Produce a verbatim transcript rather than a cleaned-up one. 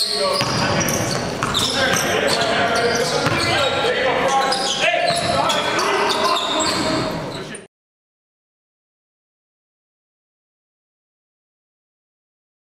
Let's go.